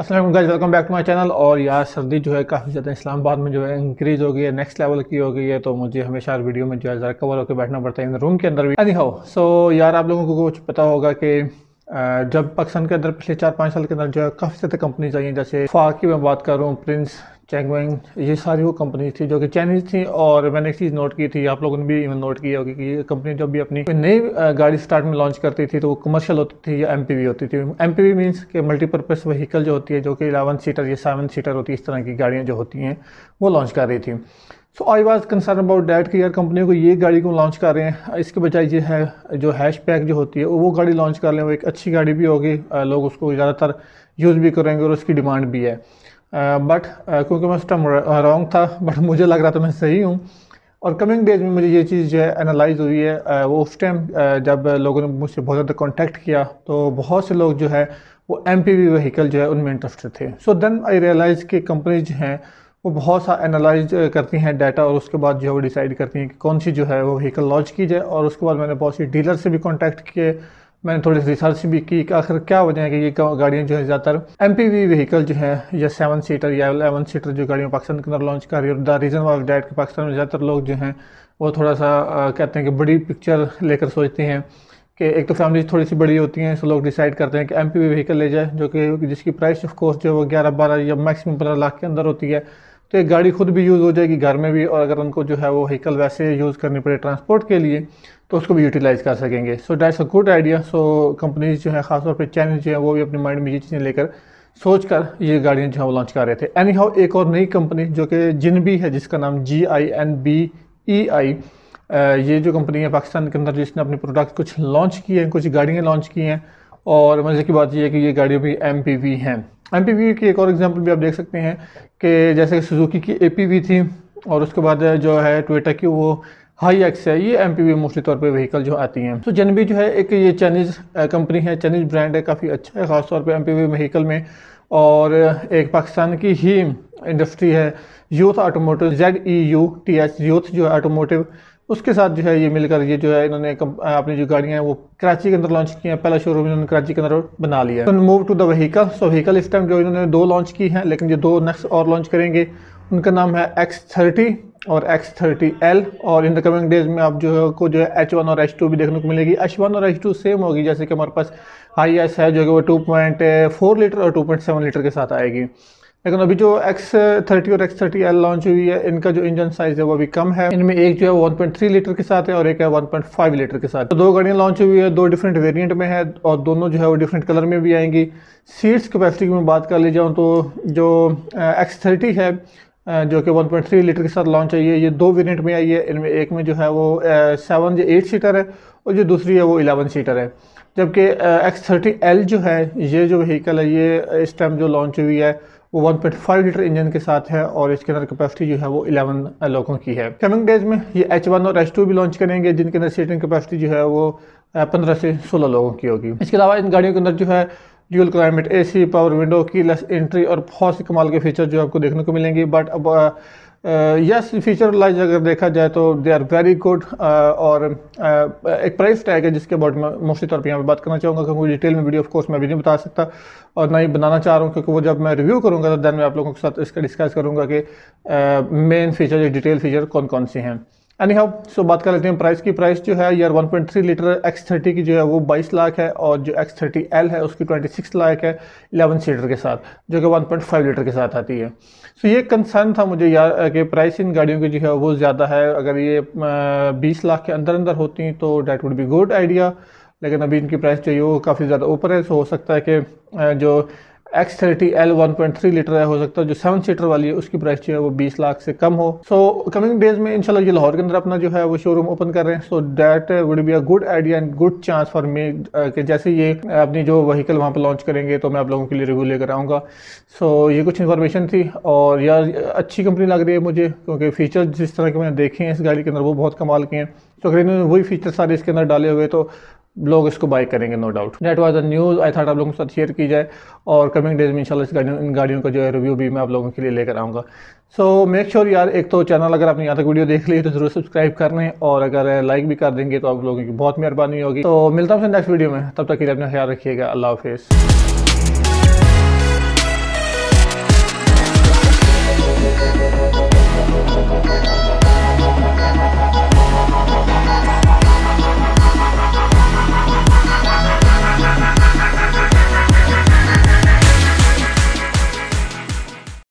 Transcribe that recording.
अस्सलाम वालेकुम guys, welcome back to my channel. और यार सर्दी जो है काफ़ी ज़्यादा इस्लामाबाद में जो है इंक्रीज़ हो गई है, नेक्स्ट लेवल की हो गई है, तो मुझे हमेशा वीडियो में जो है ज़रा कवर होकर बैठना पड़ता है इन रूम के अंदर भी। एनी हाउ, सो यार आप लोगों को कुछ पता होगा कि जब पाकिस्तान के अंदर पिछले 4-5 साल के अंदर जो है काफ़ी ज़्यादा कंपनीज आई हैं, जैसे फाक की मैं बात करूँ, प्रिंस, चैंगवेंग, ये सारी वो कंपनीज थी जो कि चाइनीज़ थी। और मैंने एक चीज़ नोट की थी, आप लोगों ने भी नोट की होगी कि ये कंपनी जब भी अपनी नई गाड़ी स्टार्ट में लॉन्च करती थी तो वो कमर्शियल होती थी या एमपीवी होती थी। एमपीवी मींस कि मल्टीपर्पज़ व्हीकल जो होती है, जो कि 11 सीटर या 7 सीटर होती है, इस तरह की गाड़ियाँ जो होती हैं वो लॉन्च कर रही थी। So I was concern about that कि यार कंपनी को ये गाड़ी को लॉन्च कर रहे हैं, इसके बजाय ये है जो हैशबैक जो होती है वो गाड़ी लॉन्च कर लें, वो एक अच्छी गाड़ी भी होगी, लोग उसको ज़्यादातर यूज़ भी करेंगे और उसकी डिमांड भी है। बट क्योंकि मैं उस टाइम रॉन्ग था, बट मुझे लग रहा था मैं सही हूँ। और कमिंग डेज में मुझे ये चीज़ जो है एनालाइज़ हुई है। वो उस टाइम जब लोगों ने मुझसे बहुत ज़्यादा कॉन्टैक्ट किया तो बहुत से लोग जो है वो एमपीवी व्हीकल जो है उनमें इंटरेस्टेड थे। सो देन आई रियलाइज़ कि कंपनीज जो हैं वो बहुत सा एनालाइज करती हैं डाटा, और उसके बाद जो है वो डिसाइड करती हैं कि कौन सी जो है वो व्हीकल लॉन्च की जाए। और उसके बाद मैंने बहुत सी डीलर से भी कॉन्टैक्ट किए, मैंने थोड़ी रिसर्च भी की कि आखिर क्या वजह है कि ये गाड़ियाँ जो है ज़्यादातर एमपीवी व्हीकल जो है या 7 सीटर या 11 सीटर जो गाड़ियाँ पाकिस्तान के अंदर लॉन्च कर रही है। और द रीज़न वाज डैट कि पाकिस्तान में ज़्यादातर लोग जो हैं वो थोड़ा सा कहते हैं कि बड़ी पिक्चर लेकर सोचते हैं कि एक तो फैमिली थोड़ी सी बड़ी होती हैं, तो लोग डिसाइड करते हैं कि एमपीवी व्हीकल ले जाए, जो कि जिसकी प्राइस ऑफकोर्स जो है वो 11-12 या मैक्सिमम 15 लाख के अंदर होती है। तो एक गाड़ी खुद भी यूज़ हो जाएगी घर में भी, और अगर उनको जो है वो व्हीकल वैसे यूज़ करनी पड़े ट्रांसपोर्ट के लिए तो उसको भी यूटिलाइज़ कर सकेंगे। So that's a good idea. So companies जो है खासतौर पर चाइनीज़ जो है वो भी अपने माइंड में ये चीज़ें लेकर सोच कर ये गाड़ियाँ जो है वो लॉन्च कर रहे थे। एनी हाउ, एक और नई कंपनी जो कि जिनबी है, जिसका नाम JINBEI, ये जो कंपनी है पाकिस्तान के अंदर जिसने अपने प्रोडक्ट कुछ लॉन्च किए हैं, कुछ गाड़ियाँ लॉन्च की हैं। और मज़े की बात यह है कि ये गाड़ियाँ भी MPV हैं। MPV की एक और एग्जांपल भी आप देख सकते हैं कि जैसे सुजुकी की APV थी, और उसके बाद जो है टोयोटा की वो HiX है। ये MPV मोस्टली तौर पे व्हीकल जो आती हैं। तो जिनबी जो है एक ये चाइनीज़ कंपनी है, चाइनीज़ ब्रांड है, काफ़ी अच्छा है ख़ासतौर पर MPV व्हीकल में। और एक पाकिस्तान की ही इंडस्ट्री है यूथ ऑटोमोटिव, ZEUTH, यूथ जो है ऑटोमोटिव, उसके साथ जो है ये मिलकर ये जो है इन्होंने अपनी जो गाड़ियाँ हैं वो कराची के अंदर लॉन्च की हैं। पहला शोरूम इन्होंने कराची के अंदर बना लिया है। Move to the vehicle. So vehicle इस टाइम जो इन्होंने 2 लॉन्च की हैं, लेकिन जो 2 नेक्स्ट और लॉन्च करेंगे उनका नाम है X30 और X30L। और इन द कमिंग डेज में आप जो है को जो है H1 और H2 भी देखने को मिलेगी। H1 और H2 सेम होगी जैसे कि हमारे पास HiX है, जो कि वो 2.4 लीटर और 2.7 लीटर के साथ आएगी। लेकिन अभी जो X30 और X30L लॉन्च हुई है, इनका जो इंजन साइज़ है वो अभी कम है। इनमें एक जो है 1.3 लीटर के साथ है और एक है 1.5 लीटर के साथ। तो 2 गाड़ियाँ लॉन्च हुई है, 2 डिफरेंट वेरिएंट में है, और दोनों जो है वो डिफरेंट कलर में भी आएंगी। सीट्स कैपेसिटी की मैं बात कर ले जाऊँ तो जो X30 है जो कि 1.3 लीटर के साथ लॉन्च आई है, ये 2 वेरिएंट में आई है। इनमें एक में जो है वो 7 या 8 सीटर है और जो दूसरी है वो 11 सीटर है। जबकि X30L जो है ये जो व्हीकल है ये इस टाइम जो लॉन्च हुई है वो 1.5 लीटर इंजन के साथ है, और इसके अंदर कैपेसिटी जो है वो 11 लोगों की है। कमिंग डेज में ये H1 और H2 भी लॉन्च करेंगे, जिनके अंदर सीटिंग कैपेसिटी जो है वो 15 से 16 लोगों की होगी। इसके अलावा इन गाड़ियों के अंदर जो है dual climate AC, power window, keyless entry और बहुत से कमाल के फीचर जो आपको देखने को मिलेंगे। बट अब यस फीचर लाइज अगर देखा जाए तो दे आर वेरी गुड। और एक प्राइस टैग है जिसके अबाउट मैं मोस्टली तौर पर यहाँ पर बात करना चाहूँगा, क्योंकि डिटेल में वीडियो ऑफकोर्स मैं भी नहीं बता सकता और ना ही बनाना चाह रहा हूँ, क्योंकि वो जब मैं रिव्यू करूँगा तो दैन मैं आप लोगों के साथ इसका डिस्कस करूँगा कि मेन फीचर या डिटेल फीचर कौन कौन से हैं। एनी हाउ, सो बात कर लेते हैं प्राइस की। प्राइस जो है यार 1.3 लीटर X30 की जो है वो 22 लाख है, और जो X30L है उसकी 26 लाख है 11 सीटर के साथ, जो कि 1.5 लीटर के साथ आती है। सो ये कंसर्न था मुझे यार कि प्राइस इन गाड़ियों की जो है वो ज़्यादा है। अगर ये 20 लाख के अंदर अंदर होती तो that would be good idea, लेकिन अभी इनकी प्राइस जो है वो काफ़ी ज़्यादा ऊपर है। सो हो सकता है कि जो X30L 1.3 लीटर है, हो सकता है जो 7 सीटर वाली है उसकी प्राइस जो है वो 20 लाख से कम हो। सो कमिंग डेज में इंशाल्लाह ये लाहौर के अंदर अपना जो है वो शोरूम ओपन कर रहे हैं। So that would be a good idea and good chance for me कि जैसे ये अपनी जो व्हीकल वहाँ पर लॉन्च करेंगे तो मैं आप लोगों के लिए रिव्यू लेकर आऊँगा। सो ये कुछ इन्फॉर्मेशन थी, और यार अच्छी कंपनी लग रही है मुझे, क्योंकि फ़ीचर जिस तरह के मैंने देखे हैं इस गाड़ी के अंदर वो बहुत कमाल के हैं। तो अगर इन्होंने वही फीचर सारे इसके अंदर डाले हुए तो लोग इसको बाय करेंगे no doubt. That was the news, I thought आप लोगों के साथ शेयर की जाए, और कमिंग डेज में इंशाल्लाह इन गाड़ियों का जो है रिव्यू भी मैं आप लोगों के लिए लेकर आऊँगा। सो मेक श्योर यार, एक तो चैनल अगर आपने यहाँ तक वीडियो देख ली तो ज़रूर सब्सक्राइब कर लें, और अगर लाइक भी कर देंगे तो आप लोगों की बहुत मेहरबानी होगी। तो मिलता हूँ नेक्स्ट वीडियो में, तब तक के लिए अपना ख्याल रखिएगा। अल्लाह हाफिज़।